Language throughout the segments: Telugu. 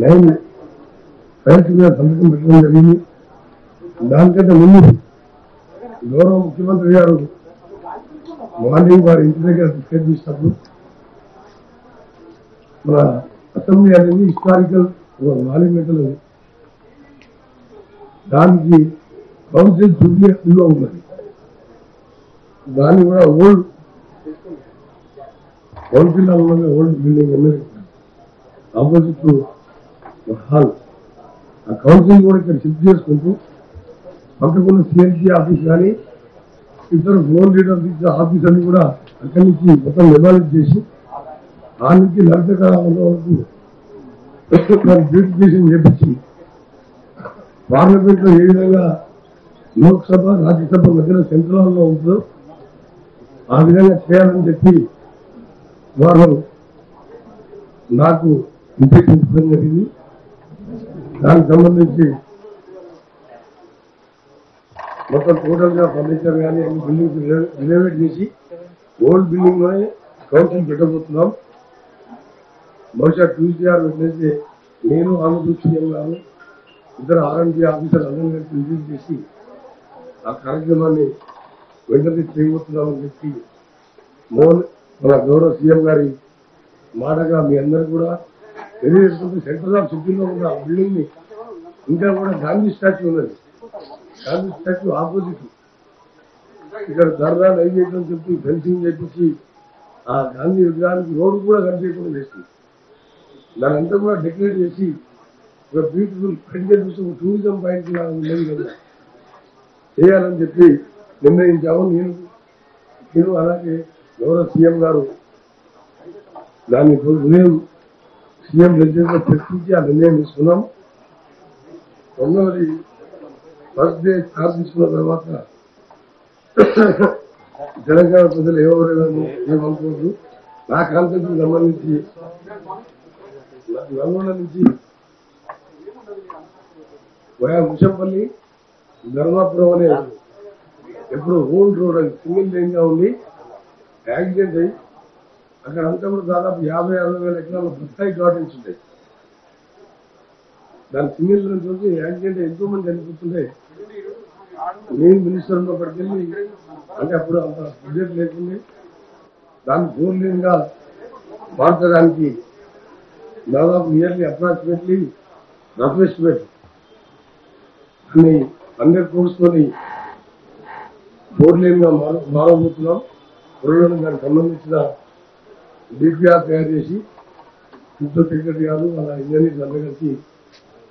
9 French में संस्कृत मिशन जरिए दान के तो मिली गौरव मुख्यमंत्री यारों मॉर्निंग बार इंटरनेट का स्टेट भी सब बड़ा असम्य यानी कि हिस्टोरिकल और वाले में तो दान की बहुत से जुड़े लोग हैं दान बड़ा ओल्ड old building में old building में opposite to the hall. A council work at 6 years ago, after going to CNC office valley, if there is no leader of the office and you are a committee, but a level station, and you can have the car on the bridge in Yapichi. Parliament of Yelena, Lok Sabha, Rajya Sabha, Central Office, and then a chair and the key. Warhol, Naku. इंटेक्शन करने के लिए दान संबंधित से मतलब टोटल जो फर्नीचर यानी हम बिल्डिंग की रिलेवेट जैसी ओल्ड बिल्डिंग में काउंसिल बैठक होती है मौसा ट्यूजडे और वेडनेसडे मेनू हम कुछ नहीं लाने इधर आरंभ या अभी तक अलग अलग बिल्डिंग जैसी आकार के माने वेडनेसडे ट्रेन होती है हम देखती मॉल बड़ा गौरव सीएम गाड़ी मारा का मियांदर गुड़ा There is something central of Supreme Court building me. India got a Gandhi statue. Gandhi statue opposite. Because Dharna Navigation Simply fencing JPC, Gandhi Vigan road pura Gandhi को देखती. नरंतर को decorate जैसी, वो beautiful printed उसको tourism point के नाम नहीं करना. ये आलम जबकि जिनमें इंजाओं नहीं, किन्हों आलाके गौरव सीएम गारो, लानी full Bhoom CM residence factory या दिल्ली में सुनाम हमने वाली फर्स्ट डे खास इसमें करवाया था जनता को पता लगा और ये बात को जो ना काम करते लम्बा नहीं थी लम्बा नहीं थी वहाँ मुशम्मली दरवाजा प्रवाने ये पूरा होल रोड है सिंगल लेन का होली एक्सीडेंट है अगर हम तो बस ज़्यादा यहाँ पे आने वाले इतना लोग भटका ही डॉट इंस्टेंट दान सिंगल लोग जो कि एक्सीडेंट इंदु मन जन कुछ नहीं मेन मिनिस्टर में पढ़ के लिए अंडा पूरा अंदर बजट लेके लिए दान जोर लेंगा बात कराने की दादा नियरली अप्राइसमेंटली अप्राइसमेंट हमें अंडर कोर्स को नहीं जोर लेंगा मारो मुतला पुराने घर कमल मिचला डीपीआर तैयार जैसी किंतु टिकट यारों वाला इंजनी जाने का ची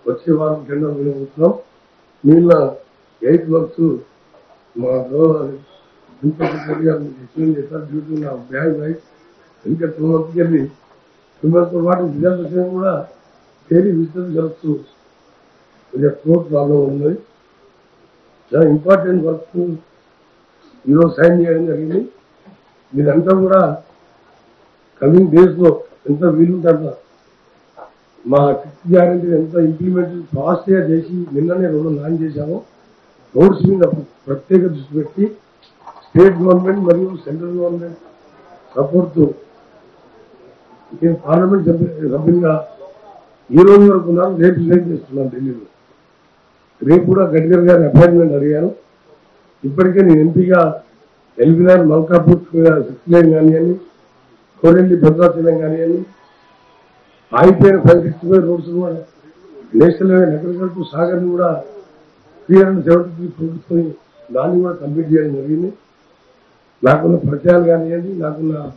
बच्चे वाले घंटा मिले उतना मिलना एक वक्त तो मारो जिनका टिकट यार जिसमें जैसा ड्यूटी ना ब्याह भाई इनका तुम्हारे के लिए तुम्हारे तो वाट जिधर बच्चे मुड़ा तेरी विस्तार जरूरत तो जब कोर्ट वालों होंगे जहाँ इम्पोर्टेंट वर्क तो यूरो साइन यार Coming days ago, and the will that my guarantee and the implemented fast air Jeshi, Milane Roland and Jeshamo, roads being a practical perspective, state government, Mario, central government, support to Parliament Rabinga, Euro or Kunan, they present this to not deliver. Repura Gadgar appointment area, Iperkan in Impiga, Elvira, Malkaput, Sixlane Aniani. Currently, Bhadra Telangana, high-paying factory roads were national level agriculture to Sagar Nura, 373 products were done in completed in Navini. Nakuna Prachal Ganani, Nakuna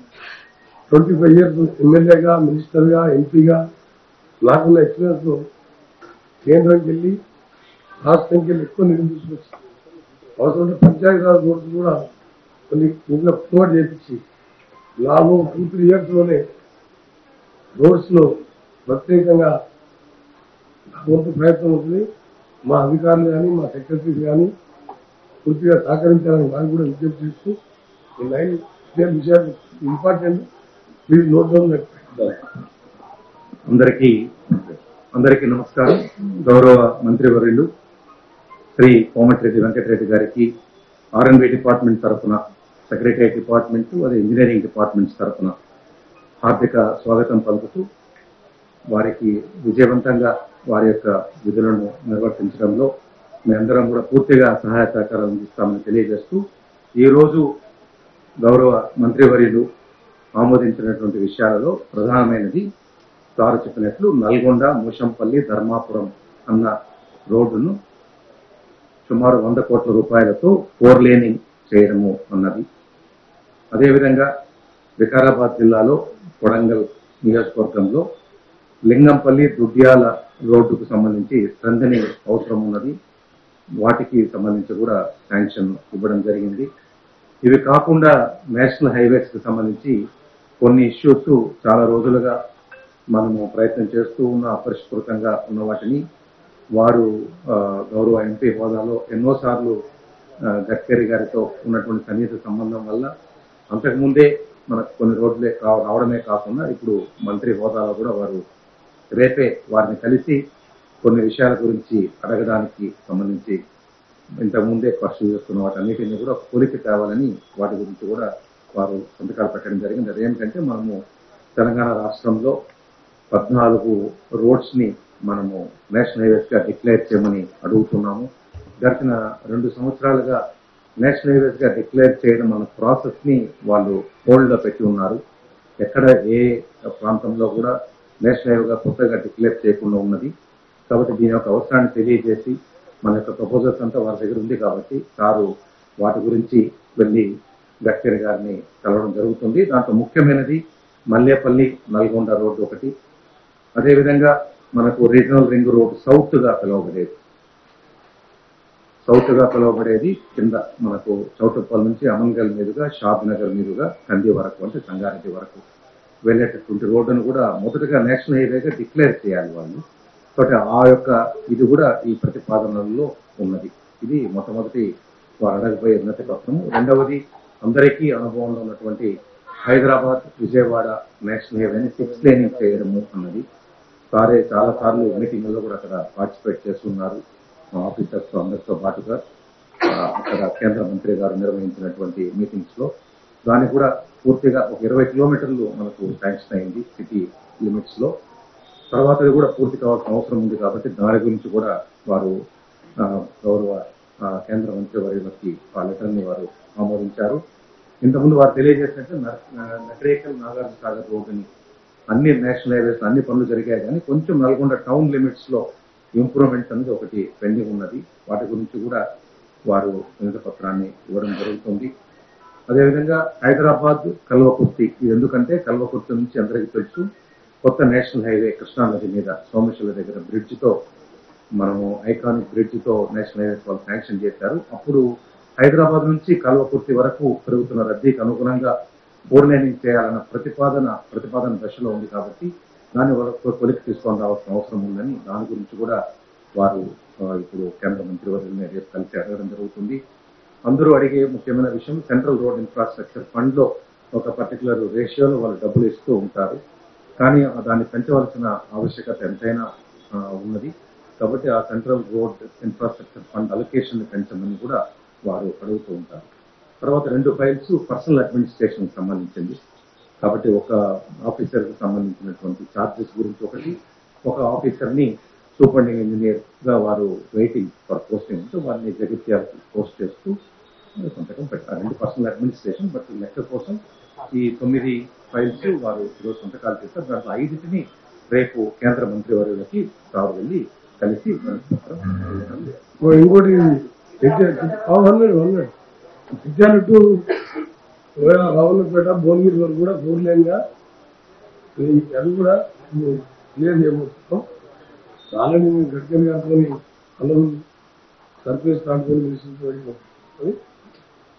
25 years of MLA, Minister, MP, Nakuna experience of Kendra Jelly, last thing in the also the Panchayat roads were only in the floor JPC. लाभों 2-3 years होने रोज लो बच्चे कंगा बहुत प्रयत्न होते हैं मां अधिकार ले आनी मां सेक्रेटरी ले आनी कुछ या साकरण चरण भाग बुरे विजय जीतू इलाइन जब विचार इम्पोर्टेंट प्लीज नोट डाउन रखना अंदर की नमस्कार गौरव मंत्री वरिष्ठ श्री कोमटिरेड्डी वेंकटरेड्डी गारी की आरएनबी डिपार्टमेंट तरफना Secretariat Department, and Engineering Department. I would like to welcome వారికి విజయవంతంగా వారి యొక్క విధులను నిర్వర్తించడంలో మేమందరం కూడా పూర్తిగా సహాయ సహకారం అందిస్తామని తెలియజేస్తూ ఈరోజు గౌరవ మంత్రివర్యులు ఆమోదించినటువంటి విషయాలలో ప్రధానమైనది తారు చెప్పినట్లు నల్గొండ మూషంపల్లి ధర్మాపురం అన్న రోడ్డును సుమారు 100 కోట్ల రూపాయలతో 4 లేనింగ్ చేయడము అన్నది. అదేవిధంగా వికారాబాద్ జిల్లాలో కొడంగల్ నియోజకవర్గంలో లింగంపల్లి దుద్యాల రోడ్డుకు సంబంధించి స్ట్రెంథనింగ్ అవసరం ఉన్నది, వాటికి సంబంధించి కూడా శాంక్షన్ ఇవ్వడం జరిగింది. ఇవి కాకుండా నేషనల్ హైవేస్కి సంబంధించి కొన్ని ఇష్యూస్ చాలా రోజులుగా మనము ప్రయత్నం చేస్తూ ఉన్న అపరిష్కృతంగా ఉన్న వాటిని వారు గౌరవ ఎంపీ హోదాలో ఎన్నోసార్లు గడ్కరీ గారితో ఉన్నటువంటి సన్నిహిత సంబంధం వల్ల అంతకుముందే మనకు కొన్ని రోడ్లే రావడమే కాకుండా ఇప్పుడు మంత్రి హోదాలో కూడా వారు రేపే వారిని కలిసి కొన్ని విషయాల గురించి అడగడానికి సంబంధించి ఇంతకుముందే ఖర్చు చేస్తున్న వాటన్నిటిని కూడా కోరిక కావాలని వాటి గురించి కూడా వారు సంతకాలు పెట్టడం జరిగింది. అదేమిటంటే మనము తెలంగాణ రాష్ట్రంలో 14 రోడ్స్ని మనము నేషనల్ హైవేస్గా డిక్లేర్ చేయమని అడుగుతున్నాము. గడిచిన 2 సంవత్సరాలుగా నేషనల్ హైవేస్గా డిక్లేర్ చేయడం అన్న ప్రాసెస్ని వాళ్ళు హోల్డ్లో పెట్టి ఉన్నారు. ఎక్కడ ఏ ప్రాంతంలో కూడా నేషనల్ హైవేగా కొత్తగా డిక్లేర్ చేయకుండా ఉన్నది. కాబట్టి దీని యొక్క అవసరాన్ని తెలియజేసి మన యొక్క ప్రపోజల్స్ అంతా వారి దగ్గర ఉంది కాబట్టి సారు వాటి గురించి వెళ్ళి గడ్కరీ గారిని కలవడం జరుగుతుంది. దాంట్లో ముఖ్యమైనది మల్లేపల్లి నల్గొండ రోడ్డు ఒకటి, అదేవిధంగా మనకు రీజనల్ రింగ్ రోడ్ సౌత్గా పిలువబడేది కింద మనకు చౌటుప్పల్ నుంచి అమన్గల్ మీదుగా షాద్ నగర్ మీదుగా కంది వరకు అంటే సంగారెడ్డి వరకు వెళ్ళేటటువంటి రోడ్డును కూడా మొదటగా నేషనల్ హైవేగా డిక్లేర్ చేయాలి వాళ్ళు. కాబట్టి ఆ యొక్క ఇది కూడా ఈ ప్రతిపాదనల్లో ఉన్నది. ఇది మొట్టమొదటి వారు అడగబోయే ఉన్నతి పత్రము. రెండవది అందరికీ అనుభవంలో ఉన్నటువంటి హైదరాబాద్ విజయవాడ నేషనల్ హైవేని 6 లేనింగ్ చేయడము అన్నది. సారే చాలాసార్లు మీటింగ్లో కూడా అక్కడ పార్టిసిపేట్ చేస్తున్నారు మా ఆఫీసర్స్తో అందరితో పాటుగా అక్కడ కేంద్ర మంత్రి గారు నిర్వహించినటువంటి మీటింగ్స్లో. దాన్ని కూడా పూర్తిగా ఒక 20 కిలోమీటర్లు మనకు శాంక్షన్ అయింది సిటీ లిమిట్స్లో. తర్వాత అది కూడా పూర్తి కావాల్సిన అవసరం ఉంది కాబట్టి దాని గురించి కూడా వారు గౌరవ కేంద్ర మంత్రి వర్యులకి ఆ లెటర్ని వారు ఆమోదించారు. ఇంతకుముందు వారు తెలియజేసినట్టు నకరేకల్ నాగార్జున సాగర్ రోడ్డుని అన్ని నేషనల్ హైవేస్ అన్ని పనులు జరిగాయి, కానీ కొంచెం నల్గొండ టౌన్ లిమిట్స్లో ఇంప్రూవ్మెంట్ అనేది ఒకటి పెండింగ్ ఉన్నది. వాటి గురించి కూడా వారు పత్రాన్ని ఇవ్వడం జరుగుతుంది. అదేవిధంగా హైదరాబాద్ కల్వకుర్తి, ఇది ఎందుకంటే కల్వకుర్తి నుంచి అందరికీ తెలుసు కొత్త నేషనల్ హైవే కృష్ణానది మీద సోమేశ్వర దగ్గర బ్రిడ్జ్తో మనము ఐకానిక్ బ్రిడ్జ్తో నేషనల్ హైవేస్ వాళ్ళు శాంక్షన్ చేశారు. అప్పుడు హైదరాబాద్ నుంచి కల్వకుర్తి వరకు పెరుగుతున్న రద్దీకి అనుగుణంగా 4 లేనింగ్ చేయాలన్న ప్రతిపాదన దశలో ఉంది కాబట్టి దాన్ని వరకు కొలికి తీసుకొని రావాల్సిన అవసరం ఉందని దాని గురించి కూడా వారు ఇప్పుడు కేంద్ర మంత్రివర్యులని రేపు కలిసి అడగడం జరుగుతుంది. అందరూ అడిగే ముఖ్యమైన విషయం సెంట్రల్ రోడ్ ఇన్ఫ్రాస్ట్రక్చర్ ఫండ్లో ఒక పర్టికులర్ రేషియోలో వాళ్ళు డబ్బులు ఇస్తూ ఉంటారు, కానీ దాన్ని పెంచవలసిన ఆవశ్యకత ఎంతైనా ఉన్నది. కాబట్టి ఆ సెంట్రల్ రోడ్ ఇన్ఫ్రాస్ట్రక్చర్ ఫండ్ అలొకేషన్ని పెంచమని కూడా వారు అడుగుతూ ఉంటారు. తర్వాత 2 ఫైల్స్ పర్సనల్ అడ్మినిస్ట్రేషన్కి సంబంధించింది కాబట్టి ఒక ఆఫీసర్కి సంబంధించినటువంటి ఛార్జెస్ గురించి ఒకటి, ఒక ఆఫీసర్ని సూపరింటెండింగ్ ఇంజనీర్గా వారు వెయిటింగ్ ఫర్ పోస్టింగ్ ఉంటే వారిని ఎగ్జిక్యూటివ్ పోస్ట్ చేస్తూ సంతకం పెట్టారు. 2 పర్సనల్ అడ్మినిస్ట్రేషన్ బట్ లెక్క కోసం ఈ 9 ఫైల్స్ వారు ఈరోజు సంతకాలు చేస్తారు. దాంట్లో 5టిని రేపు కేంద్ర మంత్రివర్యులకి తాను వెళ్ళి కలిసి ఇంకోటి రావులపేట భువనగిరి వరకు కూడా 4 లేన్గా అది కూడా క్లియర్ చేయబోతున్నాం. ఆల్రెడీ మేము గడ్కరీ గారితో అలవు సర్ఫేస్ కాన్ఫరెన్స్ చేసినటువంటి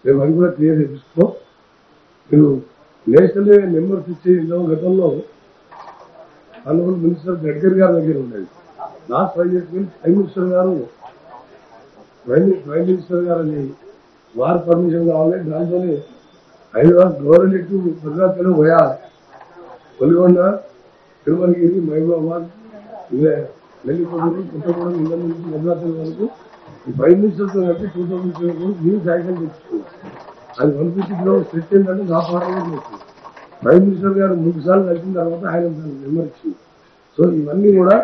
మేము అది కూడా క్లియర్ చేపిస్తున్నాం. మీరు నేషనల్ హైవే నెంబర్స్ ఇచ్చి గతంలో ఆనరబుల్ మినిస్టర్ గడ్కరీ గారి దగ్గర ఉండేది. లాస్ట్ 5 years ప్రైమ్ మినిస్టర్ గారు అని వారు పర్మిషన్ కావాలి. దాంట్లోనే హైదరాబాద్ గవర్నమెంట్ భద్రాచలం పోయాలి, కొలిగొండ, తిరుమలగిరి, మహబూబాబాద్, నెల్లికొండూరు, కొత్తగూడెం, ఇళ్ళ నుంచి భద్రాచలం వరకు ఈ ప్రైమ్ మినిస్టర్తో కలిపి 2007 దీన్ని శాంక్షన్ తెచ్చుకున్నాం. అది 150 కిలోమీటర్ స్ట్రెచ్ ఏంటంటే నా పార్టీ ప్రైమ్ మినిస్టర్ గారు 3 సార్లు కలిసిన తర్వాత ఆయన నెంబర్ ఇచ్చింది. So ఇవన్నీ కూడా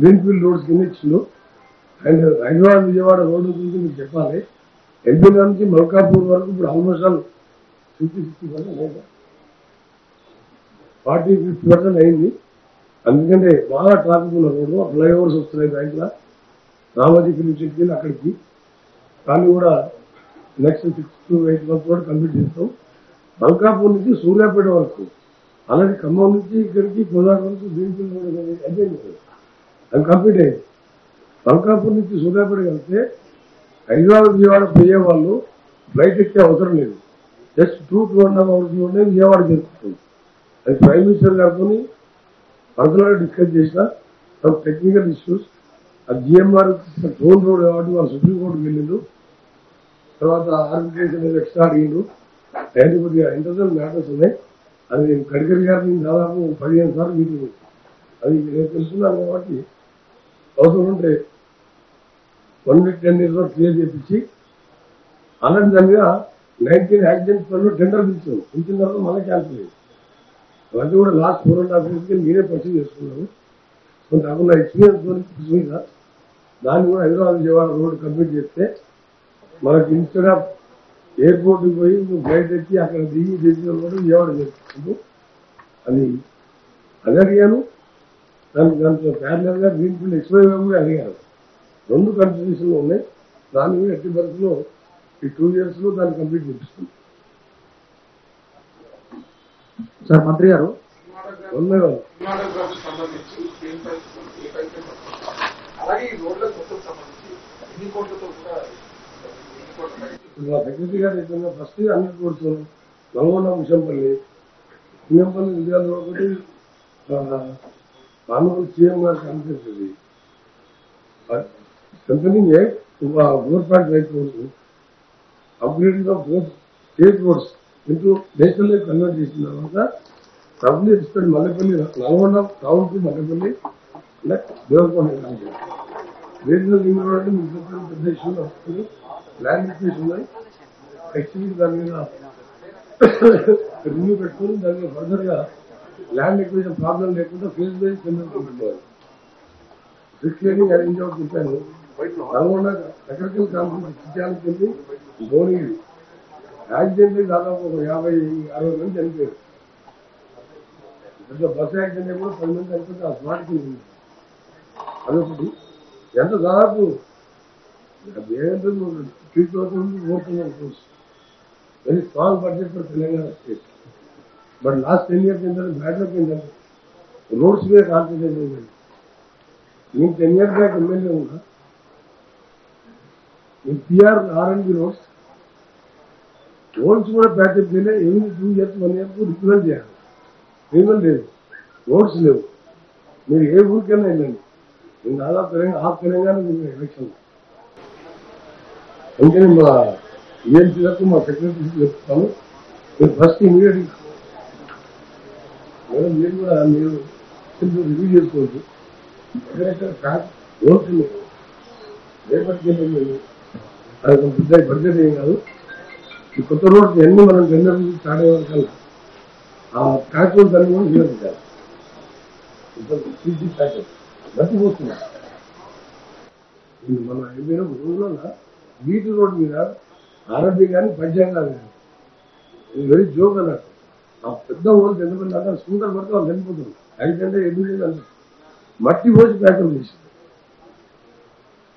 గ్రీన్ఫీల్డ్ రోడ్స్ కింద ఇచ్చిండు. అండ్ హైదరాబాద్ విజయవాడ రోడ్డు గురించి మీకు చెప్పాలి. ఎంపీల నుంచి మల్కాపూర్ వరకు ఇప్పుడు ఆల్మోస్ట్ ఆల్ 50-60% లేదా 40-50% అయింది. అందుకంటే బాగా ట్రాఫిక్ ఉన్న రోడ్డు, ఫ్లైఓవర్స్ వస్తున్నాయి బ్యాంకుల రామోజీ ఫిలిం సిటీ కింద అక్కడికి. దాన్ని కూడా నెక్స్ట్ 6 to 8 months కూడా కంప్లీట్ చేస్తాం. మల్కాపూర్ నుంచి సూర్యాపేట వరకు, అలాగే ఖమ్మం నుంచి ఇక్కడికి గోదావరి వరకు గ్రీన్ఫీల్డ్ రోడ్ అడ్జైన్ అది కంప్లీట్ అయ్యింది. మల్కాపూర్ నుంచి సూర్యాపేట కలిస్తే హైదరాబాద్ విజయవాడ పోయే వాళ్ళు ఫ్లైట్ ఎక్కే అవసరం లేదు. జస్ట్ 2-2.5 hours విజయవాడ చేరుకుంటుంది. అది ప్రైమ్ మినిస్టర్ గారితో పర్సనల్గా డిస్కస్ చేసిన సమ్ టెక్నికల్ ఇష్యూస్. ఆ జిఎంఆర్ టోల్ రోడ్ కాబట్టి వాళ్ళు సుప్రీంకోర్టుకు వెళ్ళిండ్రు. తర్వాత ఆర్బిట్రేషన్ అనేది ఎక్స్ట్రా అడిగిండ్రు. అయితే కొద్దిగా ఇంటర్నల్ మ్యాటర్స్ ఉన్నాయి. అది నేను గడ్కరీ గారిని దాదాపు 15 సార్లు మీటింగ్ అది నేను తెలుసుకున్నాను. కాబట్టి అవసరం ఉంటే 1 week 10 days క్లియర్ చేపించి అలాంటి దానిగా 19 accidents వల్ల టెండర్ పిలిచాను. పిలిచిన తర్వాత మళ్ళీ క్యాన్సిల్ అయ్యింది. అవన్నీ కూడా లాస్ట్ 4.5 years నేనే పరిచయం చేసుకున్నాను. కొంత అక్కడ ఎక్స్పీరియన్స్ మీద దాన్ని కూడా హైదరాబాద్ విజయవాడ రోడ్ కంప్లీట్ చేస్తే మనకి ఇన్స్టెడ్ ఆఫ్ ఎయిర్పోర్ట్కి పోయి నువ్వు ఫ్లైట్ ఎక్కి అక్కడ దిగి చేసిన కూడా విజయవాడ చేసుకుంటూ అది అది అడిగాను. దానికి దాంట్లో ప్యారలర్గా గ్రీన్ఫీల్డ్ ఎక్స్ప్రెస్ వే కూడా అడిగాను. 2 కంట్రిబ్యూషన్లు ఉన్నాయి. దాని మీద ఎట్టి బస్సులో ఈ 2 yearsలో దాన్ని కంప్లీట్ చేపిస్తుంది. సార్ మంత్రి గారు మా సెక్రటరీ గారు అయితే ఫస్ట్ 100 crores నల్గొండ ముషంపల్లి ముషంపల్లి విజయాలు ఒకటి ఆనబుల్ సీఎం గారు కనిపిస్తుంది. కంపెనీకి 4.5 crores upgrade of 4 crores into national life convert చేసిన తర్వాత డబ్బులు ఇస్తాడు. మల్లెపల్లి నల్గొండ టౌన్ టు మల్లెపల్లి అంటే దేవకొండ రీజనల్ లింక్ రోడ్ అంటే ముఖ్యమంత్రి పెద్ద ఇష్యూలు వస్తుంది. ల్యాండ్ ఇష్యూస్ ఉన్నాయి. యాక్చువల్లీ దాని మీద రివ్యూ పెట్టుకుని దాని మీద ఫర్దర్గా ల్యాండ్ ఎక్విజిషన్ ప్రాబ్లం లేకుండా ఫేజ్ వైజ్ టెండర్తో పెట్టుకోవాలి. రిక్లియరింగ్ అరేంజ్ అవుట్ చెప్పాను. నల్గొండ టెక్నికల్ కాన్ఫరెన్స్ ఇచ్చేయాలని చెప్పి బోరింగ్ యాక్సిడెంట్ దాదాపు 50-60 మంది చనిపోయారు. ఇంకా బస్సు యాక్సిడెంట్ కూడా 10 మంది చనిపోతే ఆ స్మార్ట్ కింద అదొకటి ఎంత దాదాపు 3,000-4,000 crores very small budget for Telangana state. But last 10 years ఏంటంటే బ్యాడ్లక్ ఏంటంటే రోడ్స్ మీద కాన్సన్ట్రేట్ చేయండి. మీకు 10 years బ్యాక్ ఎమ్మెల్యే ఉన్నా మీకు PR R&D రోడ్స్ రోడ్స్ కూడా ప్యాచప్ చేయలే. ఎవ్రీ 2 years 1 year రిక్వెల్ చేయాలి. రిక్వెల్ లేదు, రోడ్స్ లేవు. మీరు ఏ ఊరికైనా వెళ్ళండి. నేను దాదాపు తెలంగాణ ఎలక్షన్ అందుకని మా ఏఎంసీలకు మా సెక్రటరీ చెప్తాను. మీరు ఫస్ట్ ఇమీడియట్ మీరు కూడా మీరు రివ్యూ చేసుకోవచ్చు. ఎక్కడెక్కడ ట్యాక్స్ రోడ్స్ లేవు, రేపటికి వెళ్ళలేదు. అది పెద్ద బడ్జెట్ ఏం కాదు. ఈ కొత్త రోడ్స్ ఎన్ని మనం టెండర్ స్టార్ట్ అయ్యేవారికల్లా ఆ ట్యాక్స్ దాన్ని కూడా నిలబెట్టాలి. బతిపోతున్నా మన ఏమైనా రోజులో బీటీ రోడ్ మీద ఆరోగ్యం కానీ పంచాంగాలు కానీ ఇది వెరీ జోక్ అన్నట్టు. ఆ పెద్ద ఊరికి ఎందుకంటే స్కూటర్ పడితే వాళ్ళు చనిపోతుంది. ఎందుకంటే ఎందుకంటే మట్టి పోసి ప్యాకప్ చేసింది.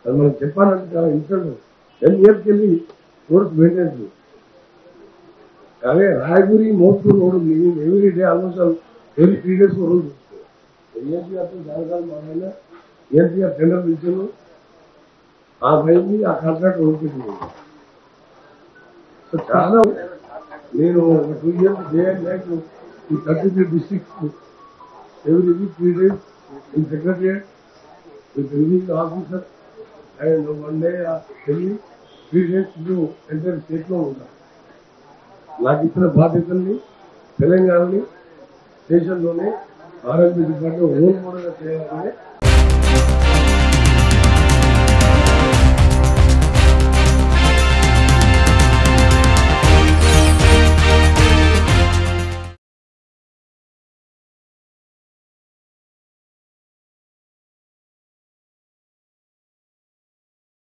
అది మనం చెప్పాలంటే చాలా ఇన్స్టెంట్ 10 years వెళ్ళి రోడ్స్ మెయింటెన్స్. అదే Rayaguri Mopur road every day almost every 3 days road ఏఎంసీఆర్తో సాయంకాలం మాట్లాడినా ఏఎంసీఆర్ టెండర్ పిలిచాను. ఆ పైకి ఆ కాంట్రాక్ట్ ఓడిపోయింది. సో చాలా నేను 2 years చేయాలి. ఈ 33 districts ఎవ్రీ వీక్ 3 days ఈ secretariat with release officer and 1 day వెళ్ళి 3 days ఎంటైర్ స్టేట్లో ఉంటాను. నాకు ఇచ్చిన బాధ్యతల్ని తెలంగాణని దేశంలోనే ఆరోగ్య డిపార్ట్మెంట్ ఓన్ కూడా చేయాలని